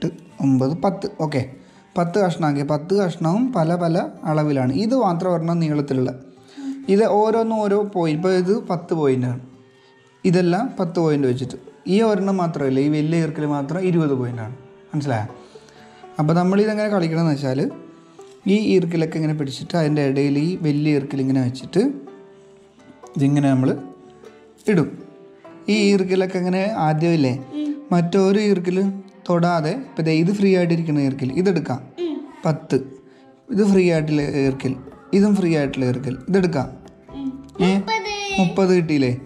7, 8, 9, 10. Okay. 10 kasna ke. 10 kasnaum pala alavilan. Itu antar warna niyalathilla. This is one point. This is 10 points. This is 10 points. This is one point. This is 20 points. Understand? Now, we will do this. We will do this. We will do this. We will do this. We will do this. We will do This is free at Lurkil. This is Muppadile.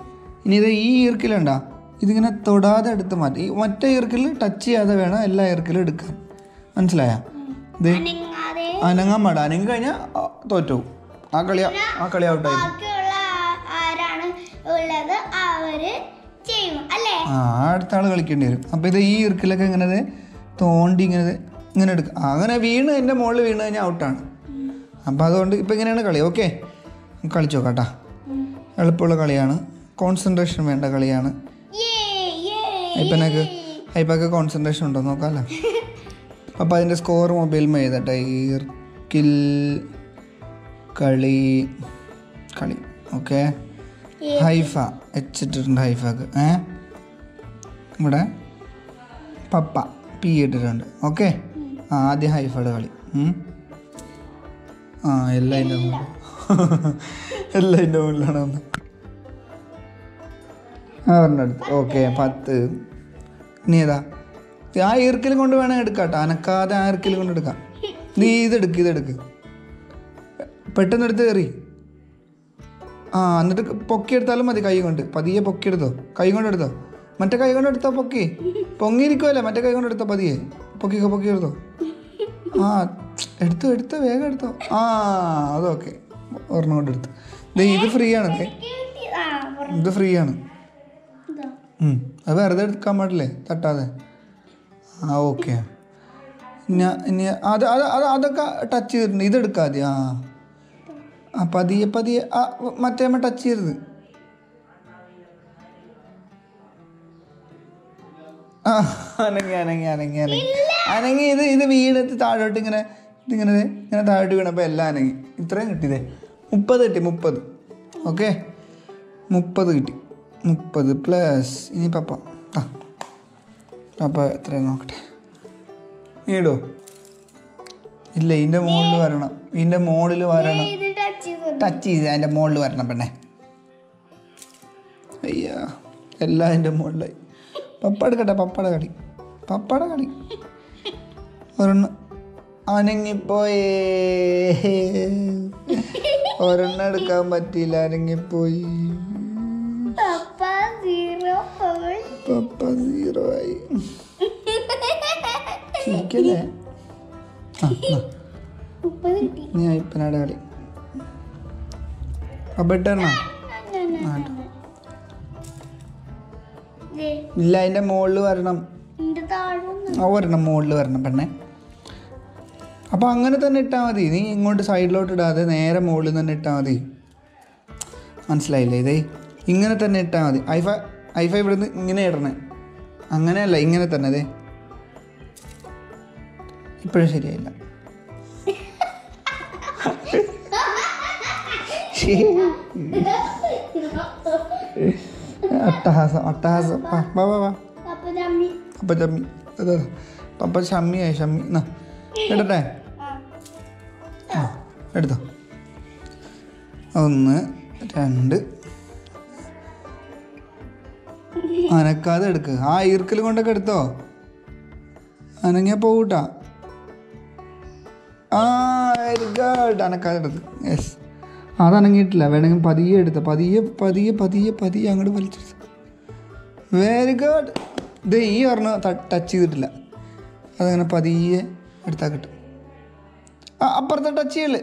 Neither ye irkilanda. This is not Thoda that the Mati. What a irkil, touchy other Vana, Ella irkiladica. Anslaya. They Ananga Madaningana, Toto. Akalia, Akalia. Ah, Thalakir. Up the ye irkilakan another, Thonding another. I'm going to be in the mold in an outturn. Okay. Concentration. I have a concentration. I have a score mobile. I have a kill. Kali. Kali. Okay. Haifa. Haifa. Papa. P. Okay. That's Haifa. Ah, all I know. All I know. Okay, 10. Neither. The eye killing on an edcut, and a car the eye killing on a car. These are the kid. Pattern theory. Ah, the pocket talama the Kayunt, Padia pocket though. Kayunt though. Matakayon at the poke. Pongiricola, Matakayon at the Padia. Pokico pocket though. Ah. Editha, ah, okay. Or not it. They eat the free and the free and that come at lay. That other. Ah, okay. Other touch it neither Kadia. A padia, matema touch it. Ah, and I will tell you about it. Okay? 30 plus. This is Papa. Papa, I will tell you about it. Anangi boy, or another combatil, anangi boy. Papa zero. Chicken. Ah, no. Yeah, Panadali. A better man. Line a mold or a over a mold or a If you have a net, you can go to the side load. You can go to the net. You can go to the net. I5 is the net. You can go to the net. Let's go. 1, 2. Yes. Very good. ഇത് ഈ ഒരെണ്ണം touch ചെയ്തിട്ടില്ല, അതങ്ങനെ പതിയെ എടുത്താൽ കിട്ടും. ആ അപ്പുറത്തെ ടച്ച് ചെയ്യല്ലേ.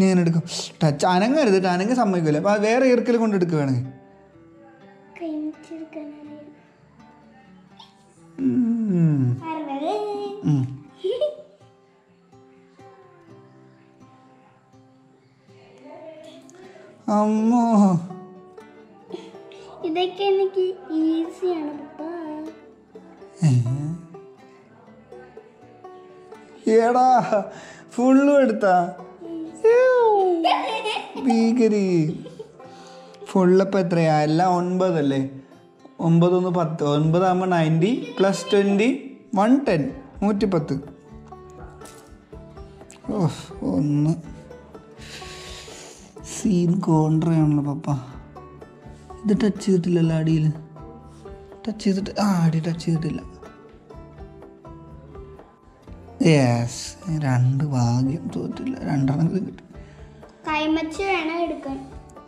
ഞാൻ എടുക്കും ടച്ച്, അനങ്ങരുത്, അനങ്ങ് സമ്മതിക്കില്ല. അപ്പം വേറെ ഈർക്കൽ കൊണ്ട് എടുക്കുകയാണെങ്കിൽ അമ്മോ ഇതൊക്കെ എനിക്ക് ഈസിയാണ്. എടാ ഫുള്ളും എടുത്താ ഭീകരി. ഫുള്ളപ്പം എത്രയാ? എല്ലാം 9 അല്ലേ? 9 × 1 10. 9 ആകുമ്പോൾ 90 പ്ലസ് 20 110, 110. ഓ ഒന്ന് സീൻ കോൺട്രയാണല്ലോ പപ്പ. ഇത് ടച്ച് ചെയ്തിട്ടില്ലല്ലോ, അടിയിൽ ടച്ച് ചെയ്തിട്ട് അടി ടച്ച് ചെയ്തിട്ടില്ല. യെസ്, 2 ഭാഗ്യം, തോറ്റില്ല. 2 കിട്ടി. കൈമച്ച് വേണം എടുക്കാൻ,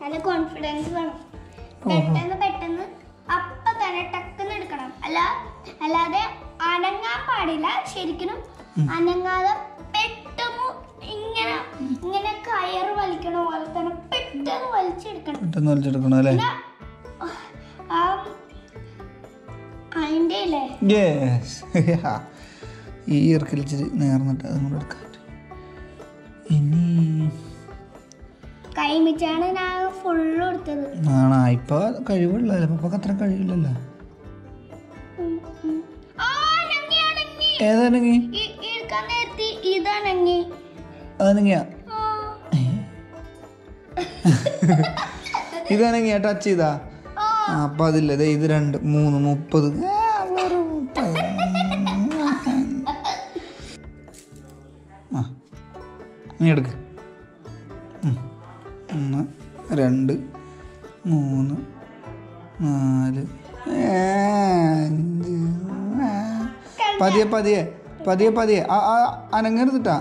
നല്ല കോൺഫിഡൻസ് വേണം. പെട്ടെന്ന് പെട്ടെന്ന് അപ്പം തന്നെ ടക്കുന്ന് എടുക്കണം, അല്ലാതെ അനങ്ങാൻ പാടില്ല. ശരിക്കും അനങ്ങാതെ പെട്ടെന്ന് ഇങ്ങനെ ഇങ്ങനെ കയറ് വലിക്കണ പോലെ തന്നെ പെട്ടെന്ന് വലിച്ചെടുക്കണം. അതിൻ്റെ ഈ ഇറക്കി നേർന്നിട്ട് അതും കൂടെ എടുക്കാൻ. ഇനി കൈമിച്ചാണ് ഞാൻ ഫുള്ള് എടുത്തത്. ആണോ? ഇപ്പൊ കഴിവുള്ളല്ലോ, ഇപ്പൊക്കെ അത്ര കഴിവില്ലല്ലോ. ഏതാണെങ്കിൽ ഇതാണെങ്കിൽ ടച്ച് ചെയ്താ അപ്പൊ അതില്ലേ ഇത് 2 3 30. നീ എടുക്ക 1 2 3 4 പതിയെ പതിയെ പതിയെ പതിയെ അനങ്ങരുതിട്ടാ.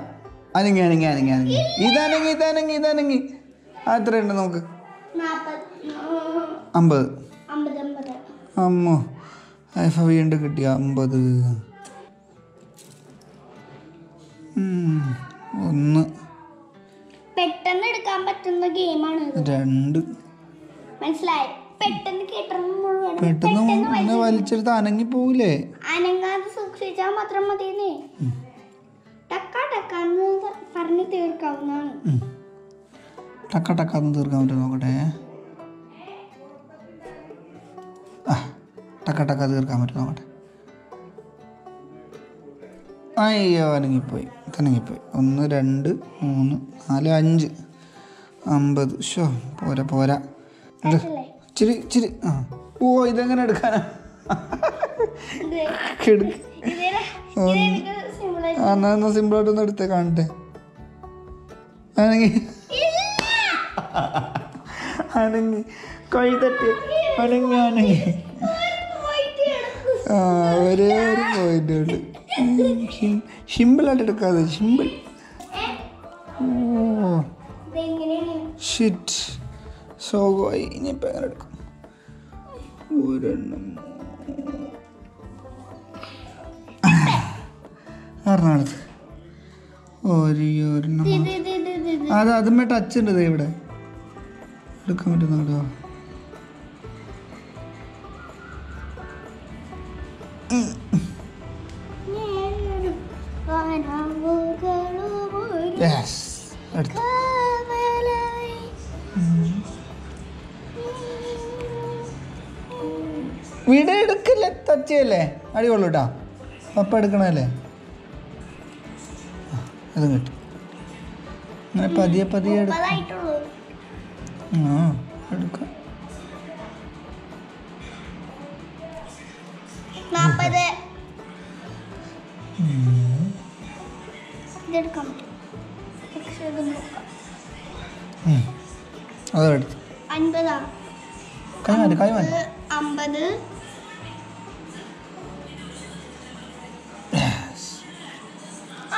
അനങ്ങി അനങ്ങി അനങ്ങി അനങ്ങി ഇതനങ്ങി ഇതനങ്ങി ഇതനങ്ങി എത്രയുണ്ട് നമുക്ക്? 50. അമ്മോ വീണ്ടും കിട്ടിയ 50. 1 പെട്ടെന്ന് എടുക്കാൻ പറ്റുന്ന ഗെയിമാണ്. 2 മനസ്സിലായി. പെട്ടെന്ന് വലിച്ചെടുത്ത് അനങ്ങി പോവില്ലേ? അനങ്ങാതെ സൂക്ഷിച്ചാൽ മാത്രം മതിയെന്നേ. ടക്ക ടക്കാന്ന് പറഞ്ഞ് തീർക്കാവുന്നതാണ്. ടക്ക ടക്കാന്ന് തീർക്കാൻ പറ്റും, നോക്കട്ടെ. ആ ടക്ക ടക്ക തീർക്കാൻ പറ്റും, നോക്കട്ടെ. അയ്യോ അനങ്ങിപ്പോയി, അനങ്ങിപ്പോയി. 1 2 3 4 5 50. ഷോ പോരാ പോരാ, ഇച്ചിരി ഇച്ചിരി. ആ ഓ ഇതെങ്ങനെ എടുക്കാനാ? എന്നാ സിമ്പിളായിട്ടൊന്ന് എടുത്തേ കാണട്ടെ. അനങ്ങി അനങ്ങി കഴുതട്ടി അനങ്ങി അനങ്ങി. ആ ഒരേ ഒരു പോയിന്റ് ഉണ്ട്. സിമ്പിളായിട്ട് എടുക്കാതെ സിമ്പിൾ. Shit so ഗോയി. ഇനിയിപ്പോൾ എങ്ങനെ എടുക്കും? 6 ഒരെണ്ണം അത് അതുമേ ടച്ച് ഉണ്ട്. ഇവിടെ എടുക്കാൻ പറ്റുന്നുണ്ടോ? വീട് എടുക്കില്ല, ടച്ച് ചെയ്യല്ലേ. അടികൊള്ളൂ കേട്ടോ, പപ്പ എടുക്കണല്ലേ. അതും കിട്ടും. അങ്ങനെ പതിയെ പതിയെ എടുക്കും. ആ എടുക്കാം. 50.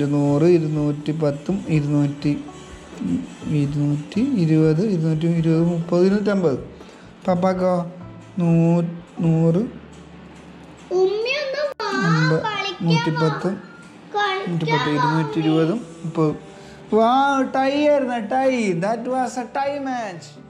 no read no tipatum, it no tea, it no tea, it no tea, it no positive temple. Papa go no no tipatum, tipatum, it no tea. Wow, tie, that was a tie match.